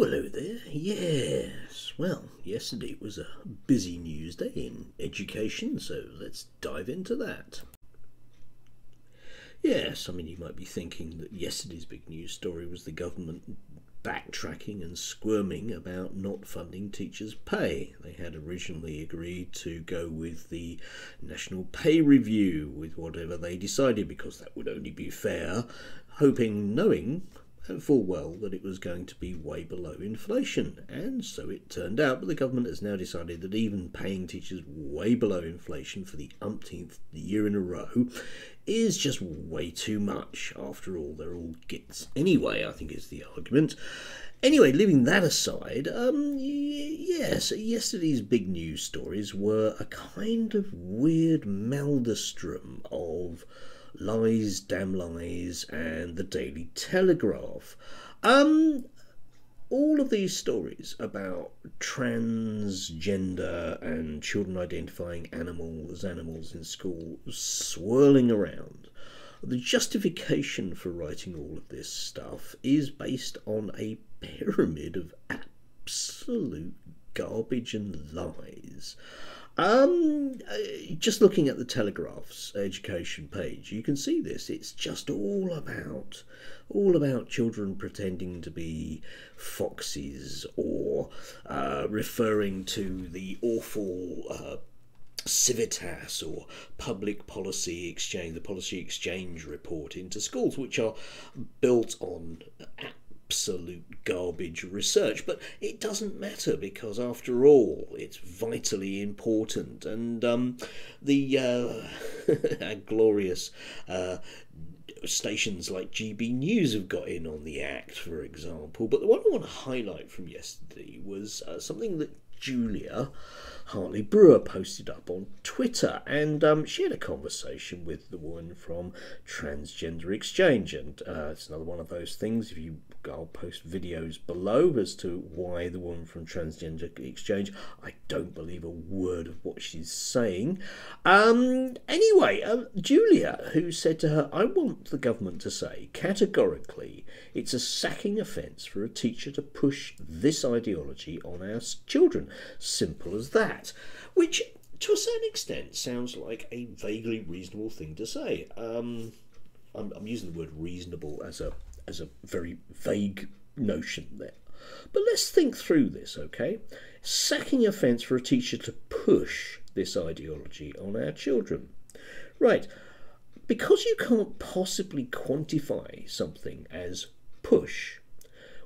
Hello there, yes, well, yesterday was a busy news day in education, so let's dive into that. Yes, I mean, you might be thinking that yesterday's big news story was the government backtracking and squirming about not funding teachers' pay. They had originally agreed to go with the National Pay Review, with whatever they decided, because that would only be fair, hoping, knowing full well that it was going to be way below inflation, and so it turned out. But the government has now decided that even paying teachers way below inflation for the umpteenth year in a row is just way too much. After all, they're all gits anyway, I think is the argument. Anyway, leaving that aside, yes, yesterday's big news stories were a kind of weird maelstrom of lies, damn lies, and the Daily Telegraph. All of these stories about transgender and children identifying animals in school swirling around. The justification for writing all of this stuff is based on a pyramid of absolute garbage and lies. Just looking at the Telegraph's education page, you can see this. It's just all about children pretending to be foxes, or referring to the awful Civitas or the Policy Exchange report into schools, which are built on absolute garbage research. But it doesn't matter, because after all, it's vitally important. And glorious stations like GB News have got in on the act, for example. But the one I want to highlight from yesterday was something that Julia Hartley Brewer posted up on Twitter, and she had a conversation with the woman from Transgender Exchange, and it's another one of those things. I'll post videos below as to why the woman from Transgender Exchange, I don't believe a word of what she's saying. Anyway, Julia, who said to her, "I want the government to say categorically it's a sacking offence for a teacher to push this ideology on our children. Simple as that." Which, to a certain extent, sounds like a vaguely reasonable thing to say. I'm using the word reasonable as a very vague notion there. But let's think through this, okay? Sacking offence for a teacher to push this ideology on our children. Right, because you can't possibly quantify something as push,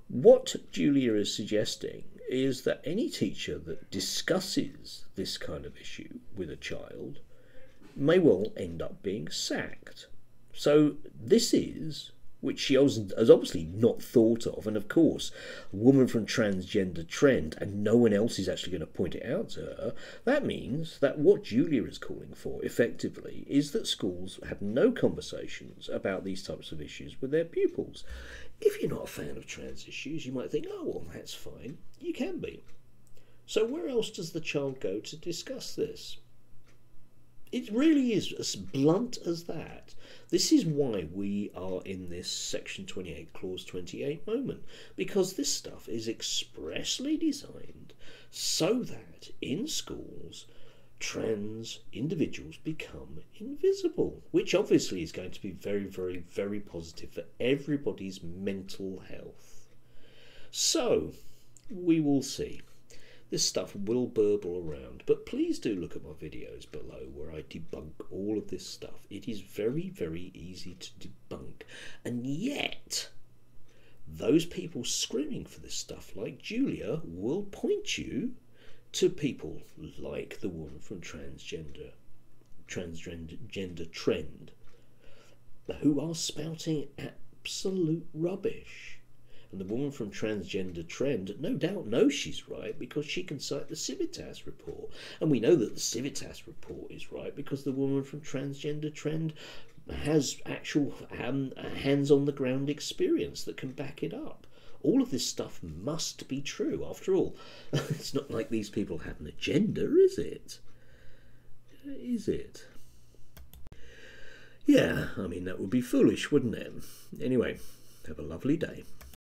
what Julia is suggesting is that any teacher that discusses this kind of issue with a child may well end up being sacked. So this is, which she has obviously not thought of, and of course, a woman from Transgender Trend, and no one else is actually going to point it out to her. That means that what Julia is calling for, effectively, is that schools have no conversations about these types of issues with their pupils. If you're not a fan of trans issues, you might think, oh, well, that's fine. You can be. So where else does the child go to discuss this? It really is as blunt as that. This is why we are in this Section 28, Clause 28 moment, because this stuff is expressly designed so that in schools trans individuals become invisible, which obviously is going to be very, very, very positive for everybody's mental health. So we will see. This stuff will burble around, but please do look at my videos below where I debunk all of this stuff. It is very, very easy to debunk. And yet, those people screaming for this stuff, like Julia, will point you to people like the woman from Transgender Trend, who are spouting absolute rubbish. And the woman from Transgender Trend no doubt knows she's right, because she can cite the Civitas report. And we know that the Civitas report is right because the woman from Transgender Trend has actual hands-on-the-ground experience that can back it up. All of this stuff must be true. After all, it's not like these people have an agenda, is it? Is it? Yeah, I mean, that would be foolish, wouldn't it? Anyway, have a lovely day.